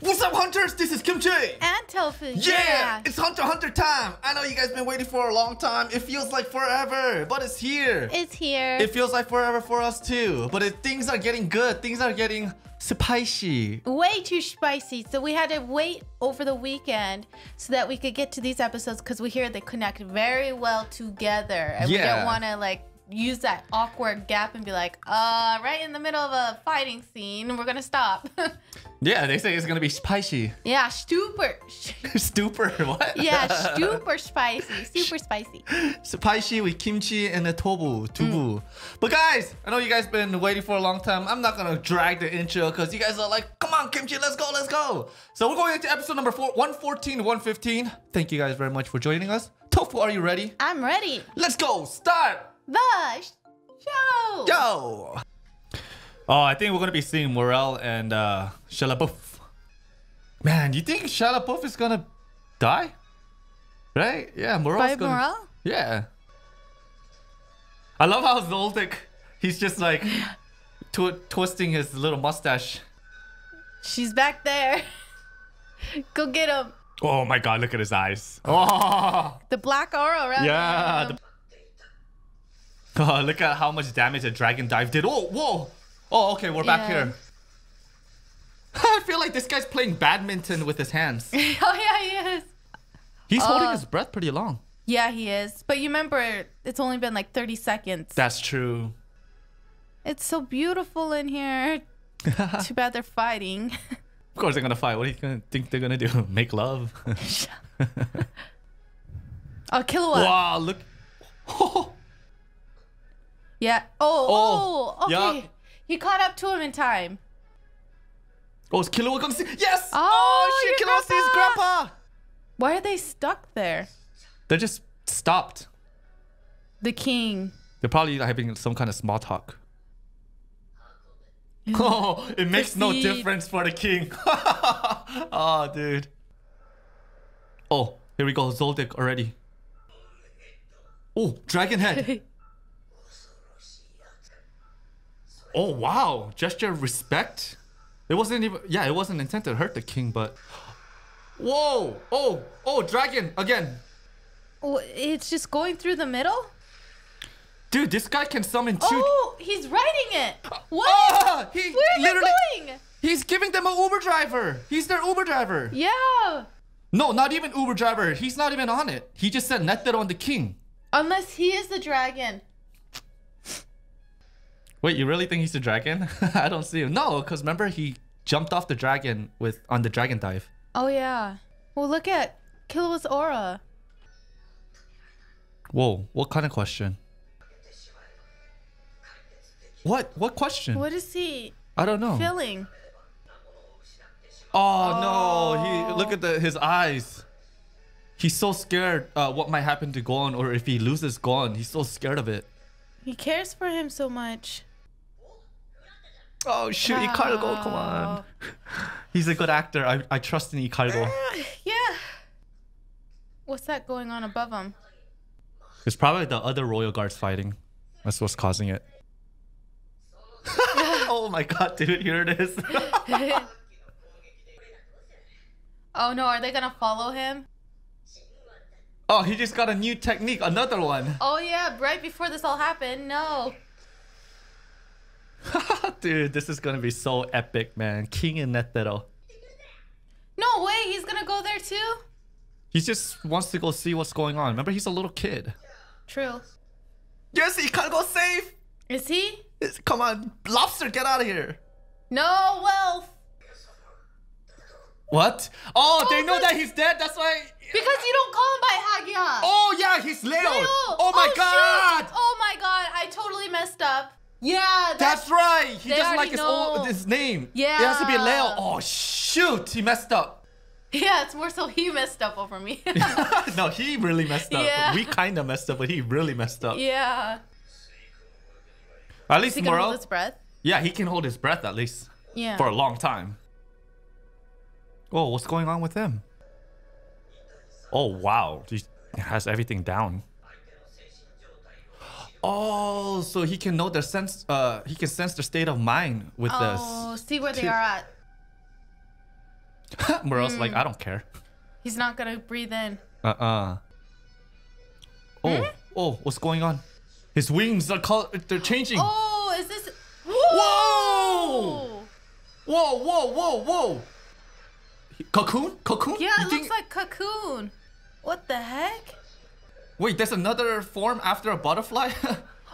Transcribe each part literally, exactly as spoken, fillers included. What's up, Hunters? This is Kimchi! And Tofu! Yeah! yeah! It's Hunter Hunter time! I know you guys been waiting for a long time. It feels like forever, but it's here! It's here! It feels like forever for us too, but it, things are getting good. Things are getting spicy. Way too spicy. So we had to wait over the weekend so that we could get to these episodes because we hear they connect very well together. And yeah. we don't want to like use that awkward gap and be like, uh, right in the middle of a fighting scene, we're gonna stop. Yeah, they say it's gonna be spicy. Yeah, stupor. Stupor, what? Yeah, stupor spicy, super spicy. Spicy with kimchi and the tofu, tubu. Mm. But guys, I know you guys been waiting for a long time. I'm not gonna drag the intro because you guys are like, come on, kimchi, let's go, let's go. So we're going into episode number four, one fourteen, one fifteen. Thank you guys very much for joining us. Tofu, are you ready? I'm ready. Let's go, start. The show! Yo! Oh, I think we're gonna be seeing Morel and uh, Shalabouf. Man, you think Shalabouf is gonna die? Right? Yeah, Morel's By gonna... Morel? Yeah. I love how Zoldyck, he's just like tw twisting his little mustache. She's back there. Go get him. Oh my god, look at his eyes. Oh! The black aura around Yeah. him. Oh, look at how much damage a dragon dive did. Oh, whoa. Oh, okay, we're yeah. back here. I feel like this guy's playing badminton with his hands. Oh, yeah, he is. He's uh, holding his breath pretty long. Yeah, he is. But you remember, it's only been like thirty seconds. That's true. It's so beautiful in here. Too bad they're fighting. Of course they're going to fight. What do you gonna think they're going to do? Make love? Oh, Killua. Wow, look. Oh. Yeah. Oh, oh, oh okay. Yeah. He caught up to him in time. Oh, is Killua gonna see? Yes! Oh, oh shit, Killua sees Grandpa! Why are they stuck there? They're just stopped. The king. They're probably having some kind of small talk. Oh, it makes no difference for the king. Oh, dude. Oh, here we go. Zoldyck already. Oh, dragon head. Oh wow, gesture of respect. It wasn't even yeah, it wasn't intent to hurt the king, but whoa! Oh, oh, dragon again. Oh, it's just going through the middle. Dude, this guy can summon two. Oh, he's riding it. What? Oh, he Where are you going? He's giving them an Uber driver. He's their Uber driver. Yeah. No, not even Uber driver. He's not even on it. He just said Netero on the king. Unless he is the dragon. Wait, you really think he's the dragon? I don't see him. No, because remember he jumped off the dragon with on the dragon dive. Oh yeah. Well, look at Killua's aura. Whoa, what kind of question? What? What question? What is he? I don't know. Feeling. Oh, oh no! He look at the his eyes. He's so scared. Uh, what might happen to Gon, or if he loses Gon, he's so scared of it. He cares for him so much. Oh shoot, Ikalgo, oh. come on. He's a good actor. I, I trust in Ikalgo. Uh, yeah. What's that going on above him? It's probably the other royal guards fighting. That's what's causing it. Oh my god, dude, here it is. Oh no, are they gonna follow him? Oh, he just got a new technique, another one. Oh yeah, right before this all happened, no. Dude, this is gonna be so epic, man. King and Netero. No way, he's gonna go there too? He just wants to go see what's going on. Remember, he's a little kid. True. Yes, he can't go safe. Is he? It's, come on, Lobster, get out of here. No, Welf. What? Oh, oh they know that he's dead, that's why... Because you don't call him by Hagia. Oh yeah, he's Leo. Leo. Oh my oh, god. Shoot. Oh my god, I totally messed up. Yeah. That's, that's right. He doesn't like his, old, his name. Yeah. It has to be Leo. Oh shoot, he messed up. Yeah, it's more so he messed up over me. No, he really messed up. Yeah. We kind of messed up, but he really messed up. Yeah. At least he can hold his breath. Yeah, he can hold his breath at least. Yeah. For a long time. Oh, what's going on with him? Oh wow, he has everything down. Oh, so he can know their sense. Uh, he can sense their state of mind with oh, this. Oh, see where they are at. Morel's mm. like, I don't care. He's not gonna breathe in. Uh-uh. Oh, hmm? oh, what's going on? His wings are color, they're changing. Oh, is this? Whoa! Whoa! Whoa! Whoa! Whoa! Whoa! Cocoon? Cocoon? Yeah, you it think... looks like cocoon. What the heck? Wait, there's another form after a butterfly.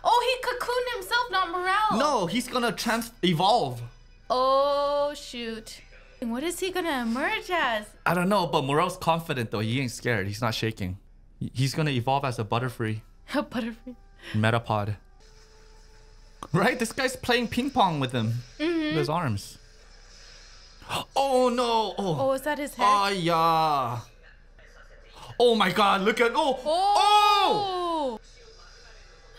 Oh, he cocooned himself, not Morel. No, he's gonna trans evolve. Oh shoot! What is he gonna emerge as? I don't know, but Morel's confident though. He ain't scared. He's not shaking. He's gonna evolve as a Butterfree. A Butterfree. Metapod. Right? This guy's playing ping pong with him. Mm-hmm. With his arms. Oh no! Oh, oh is that his head? Oh yeah. Oh my god, look at oh! Oh! Oh,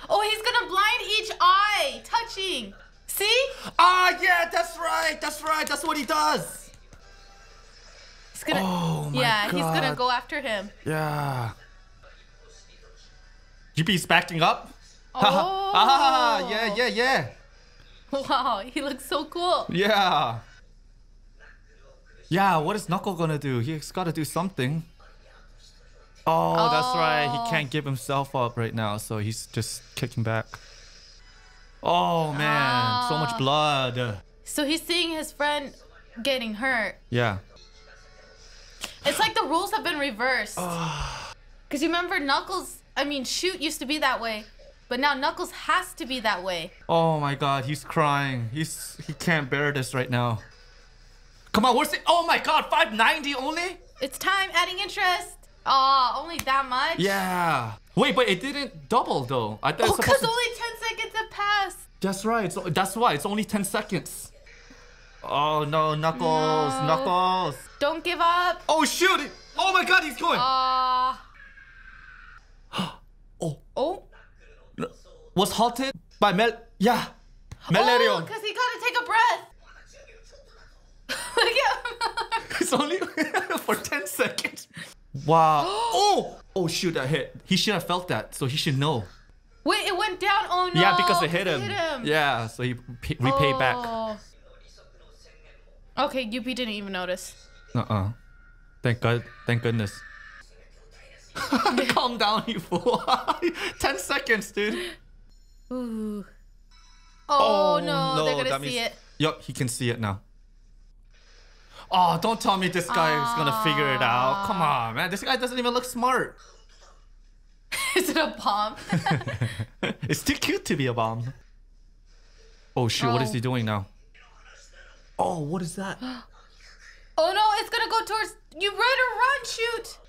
oh he's gonna blind each eye! Touching! See? Ah yeah, that's right, that's right, that's what he does. He's gonna oh, my Yeah, god. he's gonna go after him. Yeah. Youpi's backing up. Oh. ah, yeah, yeah, yeah. Wow, he looks so cool. Yeah. Yeah, what is Knuckle gonna do? He's gotta do something. Oh, oh, that's right. He can't give himself up right now, so he's just kicking back. Oh, man. Oh. So much blood. So he's seeing his friend getting hurt. Yeah. It's like the rules have been reversed. Because you remember Knuckles... I mean, Shoot used to be that way, but now Knuckles has to be that way. Oh my god, he's crying. He's He can't bear this right now. Come on, where's it? Oh my god, five ninety only? It's time, adding interest. Aw, oh, only that much? Yeah. Wait, but it didn't double though. I thought oh, because to... only ten seconds have passed. That's right, so that's why. It's only ten seconds. Oh no, Knuckles, no. Knuckles. Don't give up. Oh shoot, oh my god, he's going. Uh... Oh. Oh. Was halted by Mel. Yeah. Meleoron. Oh, because he gotta take a breath. Look at him. It's only for ten seconds. Wow. Oh. Oh, shoot, that hit. He should have felt that, so he should know. Wait, it went down. Oh, no. Yeah, because it hit him. Hit him. Yeah, so he repaid oh. back. Okay, Youpi didn't even notice. Uh uh. Thank God. Thank goodness. Calm down, you fool. Ten seconds, dude. Ooh. Oh, oh no, no, they're gonna see it. Yup, he can see it now. Oh, don't tell me this guy is uh... gonna figure it out. Come on, man. This guy doesn't even look smart. Is it a bomb? It's too cute to be a bomb. Oh shoot, oh. what is he doing now? Oh, what is that? Oh no, it's gonna go towards you. Run or run, shoot.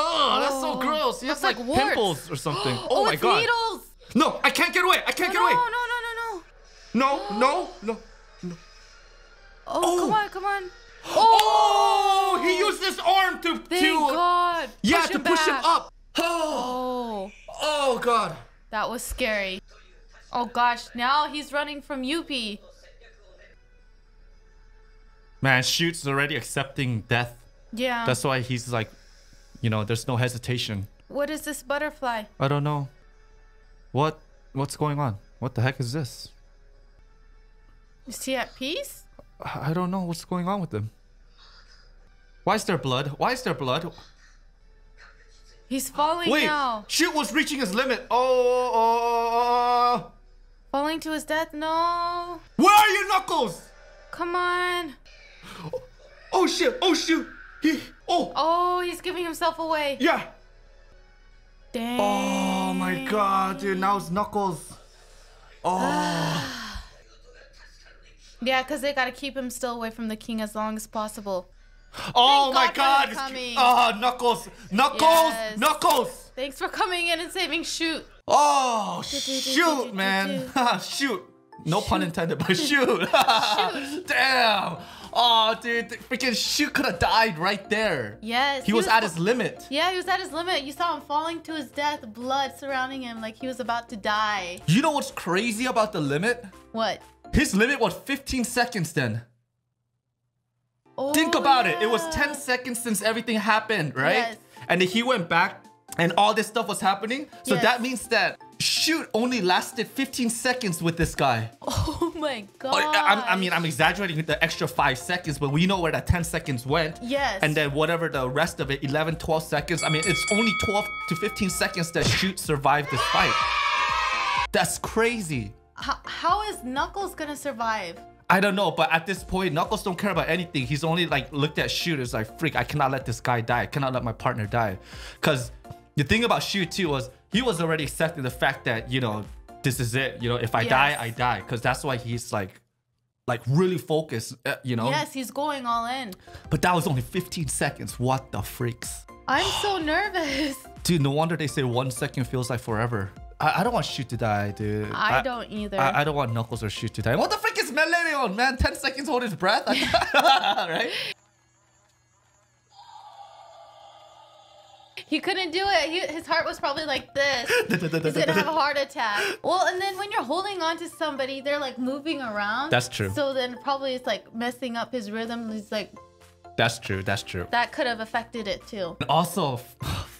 Oh, that's so gross. He has like, like pimples or something. oh, oh my it's god. Needles. No, I can't get away. I can't no, get away. No, no, no, no, no. No, no, no, no. Oh, oh, come on, come on. Oh, oh he used his arm to. Thank to, God. Yeah, push to him push back. him up. Oh. oh. Oh, God. That was scary. Oh, gosh. Now he's running from Youpi. Man, Shoot's already accepting death. Yeah. That's why he's like. You know, there's no hesitation. What is this butterfly? I don't know. What? What's going on? What the heck is this? Is he at peace? I don't know what's going on with him. Why is there blood? Why is there blood? He's falling Wait, now. Shoot was reaching his limit. Oh, oh, oh. Falling to his death? No. Where are you, Knuckles? Come on. Oh, oh shit. Oh, shoot. He, oh. oh, he's giving himself away. Yeah. Dang. Oh my god, dude. Now it's Knuckles. Oh. Yeah, because they got to keep him still away from the king as long as possible. Oh Thank god my god. Oh, Knuckles. Knuckles. Yes. Knuckles. Thanks for coming in and saving Shoot. Oh, shoot, man. Shoot. No shoot. pun intended, but shoot. shoot. Damn. Oh, dude, freaking Shoot could have died right there. Yes. He, he was, was at his limit. Yeah, he was at his limit. You saw him falling to his death, blood surrounding him like he was about to die. You know what's crazy about the limit? What? His limit was fifteen seconds then. Oh, Think about yeah. it. It was ten seconds since everything happened, right? Yes. And then he went back and all this stuff was happening. So yes. that means that Shoot shoot only lasted fifteen seconds with this guy. Oh my god. I, I, I mean, I'm exaggerating the extra five seconds, but we know where that ten seconds went. Yes. And then whatever the rest of it, eleven, twelve seconds. I mean, it's only twelve to fifteen seconds that Shoot survived this fight. That's crazy. H how is Knuckles gonna survive? I don't know, but at this point, Knuckles don't care about anything. He's only like looked at Shoot. It's like, freak, I cannot let this guy die. I cannot let my partner die. Because the thing about Shoot too was he was already accepting the fact that, you know, this is it. You know, if I yes. die, I die. Because that's why he's like, like really focused, you know? Yes, he's going all in. But that was only fifteen seconds. What the freaks? I'm so nervous. Dude, no wonder they say one second feels like forever. I, I don't want Shoot to die, dude. I, I don't either. I, I don't want Knuckles or Shoot to die. What the frick is Meleoron, man? ten seconds hold his breath? Right? He couldn't do it. He, his heart was probably like this. He's gonna have a heart attack. Well, and then when you're holding on to somebody, they're like moving around. That's true. So then probably it's like messing up his rhythm. He's like... That's true. That's true. That could have affected it too. And also,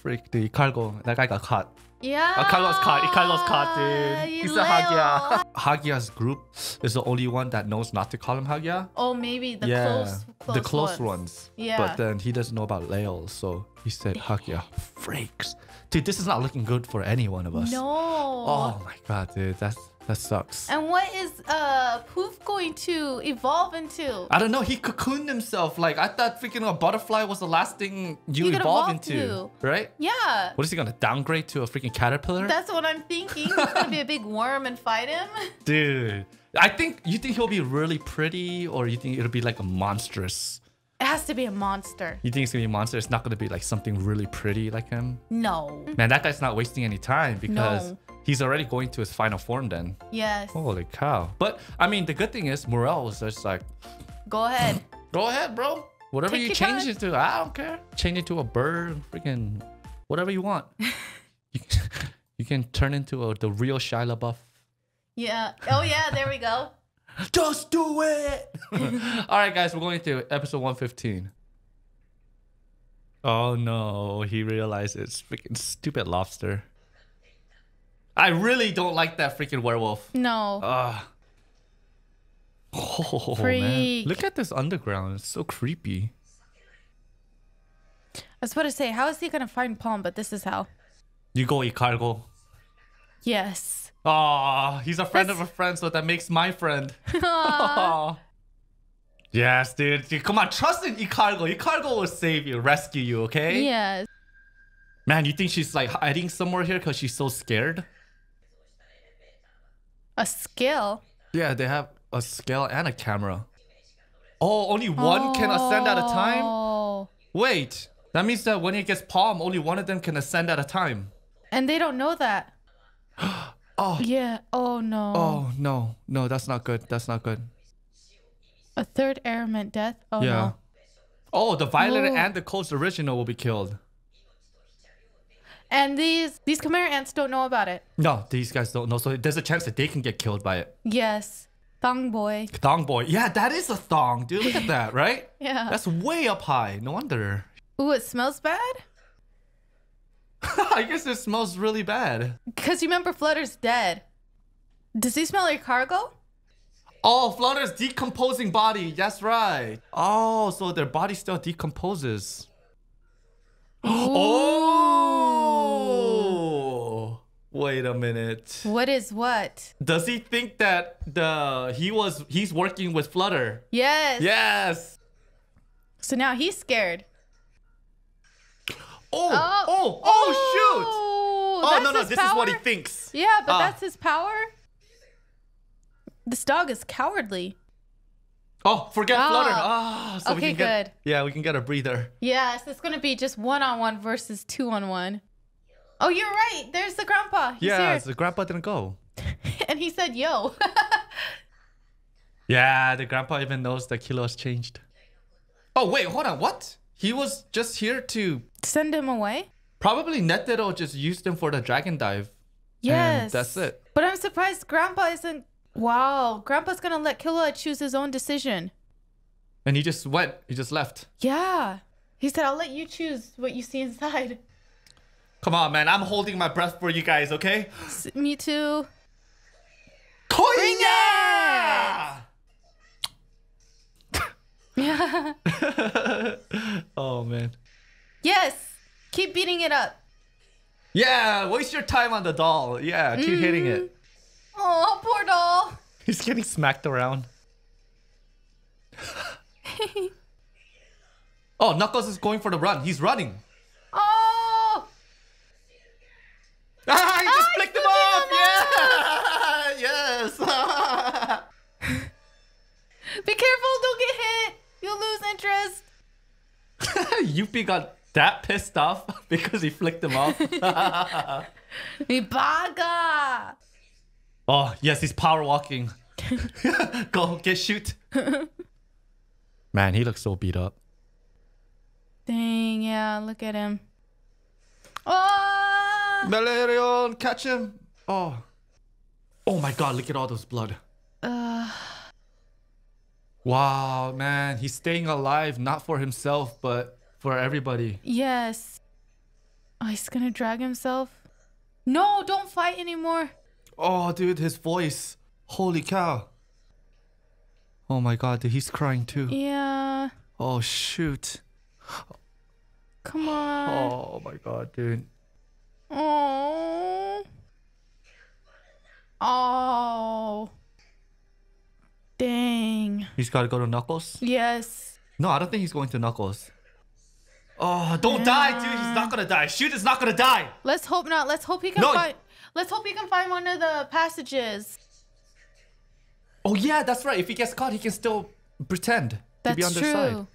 freak, dude, Ikalgo, that guy got caught. Yeah. Uh, Ikalgo's caught. Ikalgo's caught, dude. He's a Hagia. Hagia's group is the only one that knows not to call him Hagia. Oh, maybe the yeah. close, close the close ones. ones. Yeah. But then he doesn't know about Leo, so he said Hagia. Freaks, dude. This is not looking good for any one of us. No. Oh my god, dude. That's that sucks. And what is uh Poof going to evolve into? I don't know. He cocooned himself. Like I thought, freaking a butterfly was the last thing you evolve, evolve into, to. right? Yeah. What is he gonna downgrade to, a freaking caterpillar? That's what I'm thinking. He's gonna be a big worm and fight him. Dude, I think you think he'll be really pretty, or you think it'll be like a monstrous? It has to be a monster. You think it's gonna be a monster? It's not gonna be like something really pretty like him. No. Man, that guy's not wasting any time because no. he's already going to his final form. Then. Yes. Holy cow! But I mean, the good thing is Morel was just like, go ahead. Go ahead, bro. Whatever Take you change time. it to, I don't care. Change it to a bird, freaking, whatever you want. you, can, you can turn into a, the real Shalabouf. Yeah. Oh yeah. There we go. Just do it. All right, guys, we're going to episode one fifteen. Oh no, he realized it's freaking stupid lobster. I really don't like that freaking werewolf. No. Uh, oh Freak. man, look at this underground. It's so creepy. I was about to say, how is he gonna find Palm? But this is how. You go, Ikalgo. Yes. Oh, he's a friend That's... of a friend, so that makes my friend. Yes, dude. dude. Come on, trust in Ikalgo. Ikalgo will save you, rescue you, okay? Yes. Man, you think she's like hiding somewhere here because she's so scared? A skill? Yeah, they have a skill and a camera. Oh, only one oh. can ascend at a time? Wait, that means that when he gets Palm, only one of them can ascend at a time. And they don't know that. Oh yeah, oh no. Oh no, no, that's not good. That's not good. A third heir meant death? Oh yeah. no. Oh, the violator and the code's original will be killed. And these these chimera ants don't know about it. No, these guys don't know. So there's a chance that they can get killed by it. Yes. Thong boy. Thong boy. Yeah, that is a thong, dude. Look at that, right? Yeah. That's way up high. No wonder. Ooh, it smells bad? I guess it smells really bad. Because you remember Flutter's dead. Does he smell like cargo? Oh, Flutter's decomposing body. That's right. Oh, so their body still decomposes. Ooh. Oh! Wait a minute. What is what? Does he think that the he was he's working with Flutter? Yes. Yes. So now he's scared. Oh, oh, oh, oh, shoot! Oh, no, no, this power? is what he thinks. Yeah, but uh. that's his power? This dog is cowardly. Oh, forget oh. Flutter. Oh, so okay, we can get, good. Yeah, we can get a breather. Yes, it's going to be just one-on-one versus two-on-one. Oh, you're right. There's the grandpa. He's yeah, here. the grandpa didn't go. And he said, yo. Yeah, the grandpa even knows that Killua's changed. Oh, wait, hold on. What? He was just here to... Send him away? Probably Netero just used him for the dragon dive. Yes. And that's it. But I'm surprised Grandpa isn't... Wow. Grandpa's going to let Killua choose his own decision. And he just went. He just left. Yeah. He said, I'll let you choose what you see inside. Come on, man. I'm holding my breath for you guys, okay? S me too. Koinya! Yeah. Oh, man. Yes. Keep beating it up. Yeah. Waste your time on the doll. Yeah. Keep mm. hitting it. Oh, poor doll. He's getting smacked around. Oh, Knuckles is going for the run. He's running. Oh! Ah, he just ah, flicked him off! Yeah! Yes! Be careful, don't get hit! You'll lose interest! Youpi got that pissed off because he flicked him off. Ibaga! Oh, yes, he's power walking. Go, get shoot. Man, he looks so beat up. Dang, yeah, look at him. Oh! Meleoron, catch him! Oh. Oh my god, look at all those blood. Uh. Wow, man, he's staying alive, not for himself, but for everybody. Yes. Oh, he's gonna drag himself. No, don't fight anymore. Oh, dude, his voice. Holy cow. Oh my god, dude, he's crying too. Yeah. Oh, shoot. Come on. Oh my god, dude. Oh. Oh. Dang. He's got to go to Knuckles? Yes. No, I don't think he's going to Knuckles. Oh, don't yeah. die, dude. He's not going to die. Shoot is not going to die. Let's hope not. Let's hope he can no. find Let's hope he can find one of the passages. Oh yeah, that's right. If he gets caught, he can still pretend that's to be on the side.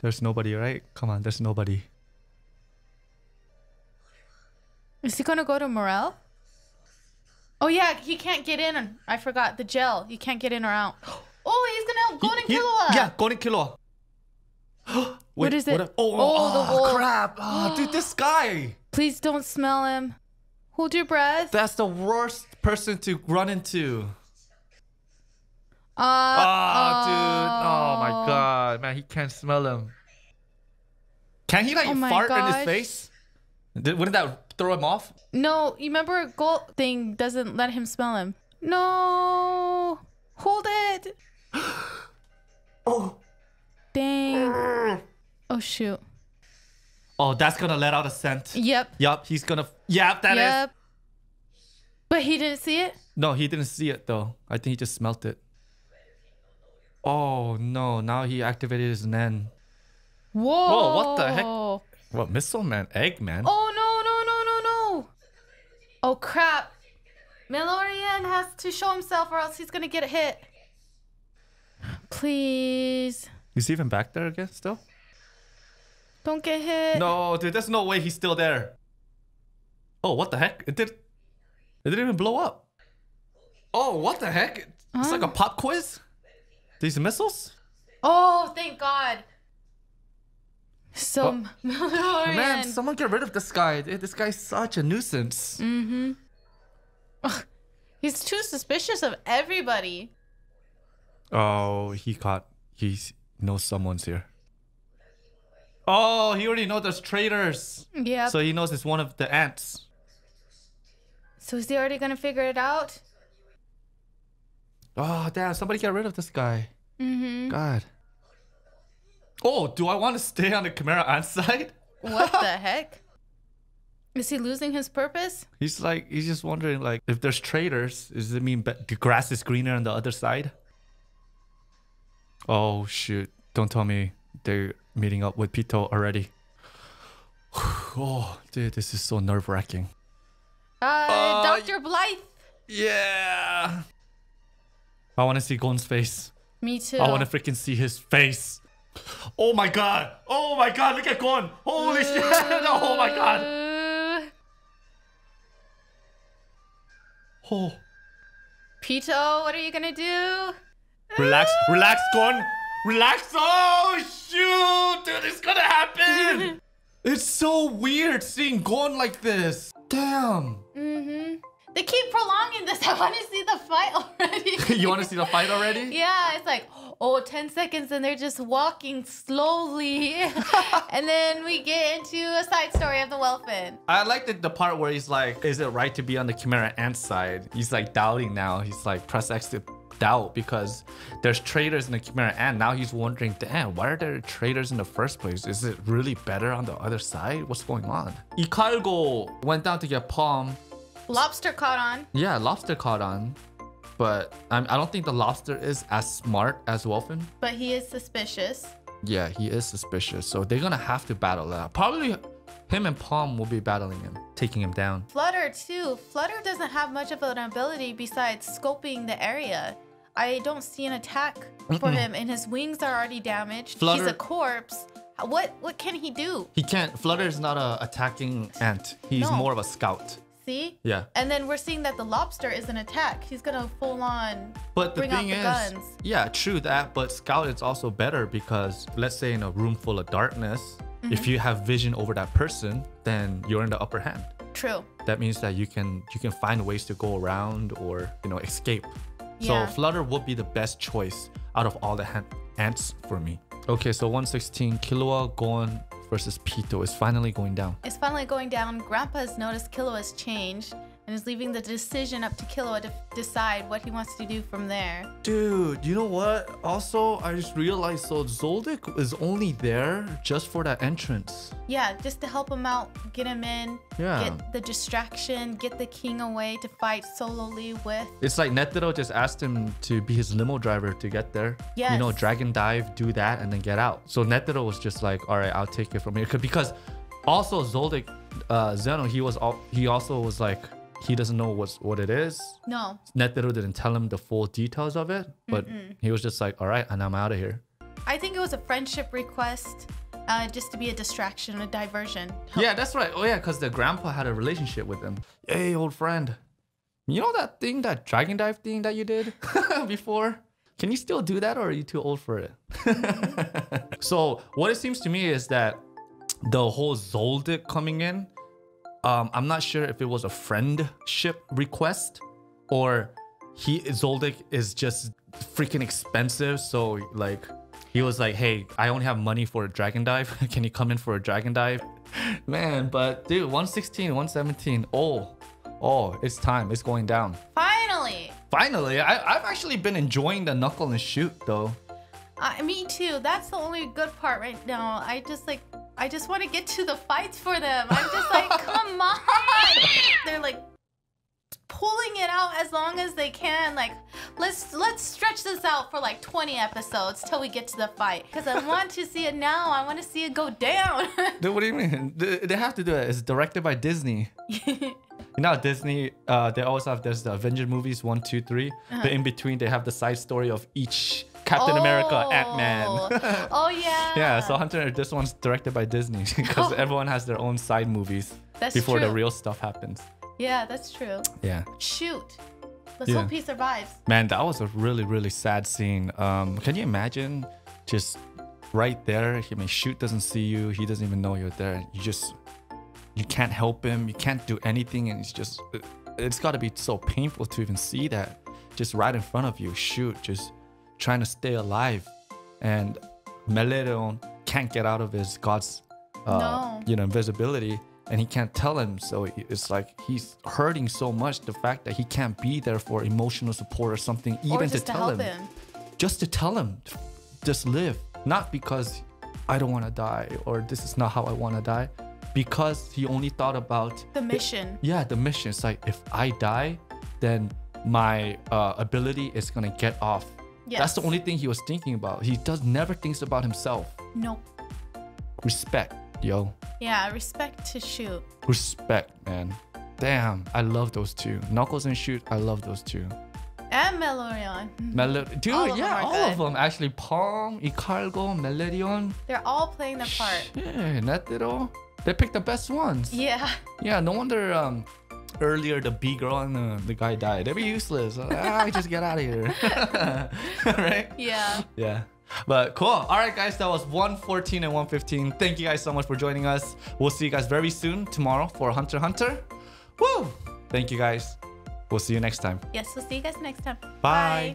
There's nobody, right? Come on, there's nobody. Is he gonna go to Morel? Oh yeah, he can't get in. I forgot the gel. You can't get in or out. Oh, he's gonna go to Killua. Yeah, go to Killua. Wait, what is it? What a, oh, oh, oh the crap! Oh, dude, this guy. Please don't smell him. Hold your breath. That's the worst person to run into. Uh, oh, dude. Oh, my God. Man, he can't smell him. Can he, like, oh fart gosh. in his face? Did, wouldn't that throw him off? No. You remember a gold thing doesn't let him smell him. No. Hold it. Oh. Dang. Oh, shoot. Oh, that's going to let out a scent. Yep. Yep. He's going to... Yep, that yep. is. But he didn't see it? No, he didn't see it, though. I think he just smelled it. Oh no, now he activated his Nen. Whoa. Whoa, what the heck? What, Missile Man? Egg Man? Oh no, no, no, no, no. Oh crap. Melorian has to show himself or else he's gonna get hit. Please. Is he even back there again still? Don't get hit. No, dude, there's no way he's still there. Oh, what the heck? It did. It didn't even blow up. Oh, what the heck? It's um. like a pop quiz? These missiles? Oh, thank God. So, oh. Man, someone get rid of this guy. This guy's such a nuisance. Mm-hmm. Ugh. He's too suspicious of everybody. Oh, he caught. He knows someone's here. Oh, he already knows there's traitors. Yeah. So he knows it's one of the ants. So is he already going to figure it out? Oh, damn. Somebody get rid of this guy. Mm-hmm. God. Oh, do I want to stay on the chimera ant side? What the heck? Is he losing his purpose? He's like, he's just wondering, like, if there's traitors, does it mean the grass is greener on the other side? Oh, shoot. Don't tell me they're meeting up with Pitou already. Oh, dude, this is so nerve-wracking. Uh, uh, Doctor Blythe. Yeah. I want to see Gon's face. Me too. I want to freaking see his face. Oh my god. Oh my god. Look at Gon. Holy uh, shit. Oh my god. Oh. Pitou, what are you going to do? Relax. Relax, Gon. Relax. Oh, shoot. Dude, it's going to happen. It's so weird seeing Gon like this. Damn. Mm-hmm. They keep prolonging this. I want to see the fight already. You want to see the fight already? Yeah, it's like, oh, ten seconds and they're just walking slowly. And then we get into a side story of the Welfin. I like the, the part where he's like, is it right to be on the chimera ant side? He's like doubting now. He's like, press X to doubt because there's traitors in the chimera ant. Now he's wondering, damn, why are there traitors in the first place? Is it really better on the other side? What's going on? Ikalgo went down to get Palm. Lobster caught on. Yeah, lobster caught on. But um, I don't think the lobster is as smart as Welfin. But he is suspicious. Yeah, he is suspicious. So they're going to have to battle it out. Probably him and Palm will be battling him, taking him down. Flutter, too. Flutter doesn't have much of an ability besides scoping the area. I don't see an attack for Mm-mm. him, and his wings are already damaged. Flutter, he's a corpse. What what can he do? He can't. Flutter's not a attacking ant. He's no. more of a scout. See? Yeah. And then we're seeing that the lobster is an attack. He's gonna full on but the bring thing out the is, guns. Yeah, true that. But scout is also better because let's say in a room full of darkness, mm-hmm. if you have vision over that person, then you're in the upper hand. True. That means that you can you can find ways to go around or you know escape. Yeah. So Flutter would be the best choice out of all the ants for me. Okay, so one sixteen, Killua, Gon versus Pitou is finally going down. It's finally going down. Grandpa's noticed Killua's changed and is leaving the decision up to Killua to decide what he wants to do from there. Dude, you know what? Also, I just realized, so Zoldyck is only there just for that entrance. Yeah, just to help him out, get him in, yeah. get the distraction, get the king away to fight solely with. It's like Netero just asked him to be his limo driver to get there. Yes. You know, dragon dive, do that, and then get out. So Netero was just like, all right, I'll take it from here. Because also Zoldyck, uh, Zeno, he, was all, he also was like, he doesn't know what's, what it is. No. Netero didn't tell him the full details of it, but Mm-mm. he was just like, all right, and I'm out of here. I think it was a friendship request uh, just to be a distraction, a diversion. Yeah, that's right. Oh, yeah, because the grandpa had a relationship with him. Hey, old friend. You know that thing, that dragon dive thing that you did before? Can you still do that or are you too old for it? Mm-hmm. So what it seems to me is that the whole Zoldyck coming in, Um, I'm not sure if it was a friendship request or he Zoldyck is just freaking expensive. So like he was like, hey, I only have money for a dragon dive. Can you come in for a dragon dive? Man, but dude, one sixteen, one seventeen. Oh, oh, it's time. It's going down. Finally. Finally. I, I've actually been enjoying the Knuckle and Shoot though. Uh, me too. That's the only good part right now. I just like... I just want to get to the fights for them. I'm just like, come on. They're like pulling it out as long as they can. Like, let's let's stretch this out for like twenty episodes till we get to the fight. Because I want to see it now. I want to see it go down. Dude, what do you mean? They have to do it. It's directed by Disney. You know, Disney, uh, they always have, there's the Avengers movies, one, two, three. Uh-huh. But in between, they have the side story of each Captain oh. America, Ant-Man. Oh, yeah. Yeah, so Hunter, this one's directed by Disney because oh. everyone has their own side movies that's before true. the real stuff happens. Yeah, that's true. Yeah. Shoot. Let's yeah. hope he survives. Man, that was a really, really sad scene. Um, can you imagine just right there? I mean, Shoot doesn't see you. He doesn't even know you're there. You just, you can't help him. You can't do anything. And it's just, it's got to be so painful to even see that just right in front of you. Shoot, just... trying to stay alive, and Meleoron can't get out of his god's uh, no. you know invisibility, and he can't tell him. So it's like he's hurting so much, the fact that he can't be there for emotional support or something, even or to, to tell him, him just to tell him just live, not because I don't want to die or this is not how I want to die, because he only thought about the mission. It, yeah the mission. It's like, if I die, then my uh, ability is gonna get off. Yes. That's the only thing he was thinking about. He does never thinks about himself. Nope. Respect, yo. Yeah, respect to Shoot. Respect, man. Damn, I love those two. Knuckles and Shoot, I love those two. And Meleoron. Mel Dude, all yeah, all good. of them. Actually, Palm, Ikalgo, Meleoron. They're all playing their part. Yeah, Netero. They picked the best ones. Yeah. Yeah, no wonder... Um, earlier the B girl and the, the guy died. They were useless. I like, ah, just get out of here. Right? Yeah. Yeah. But cool. All right, guys. That was one fourteen and one fifteen. Thank you guys so much for joining us. We'll see you guys very soon tomorrow for Hunter Hunter. Woo! Thank you guys. We'll see you next time. Yes, we'll see you guys next time. Bye. Bye.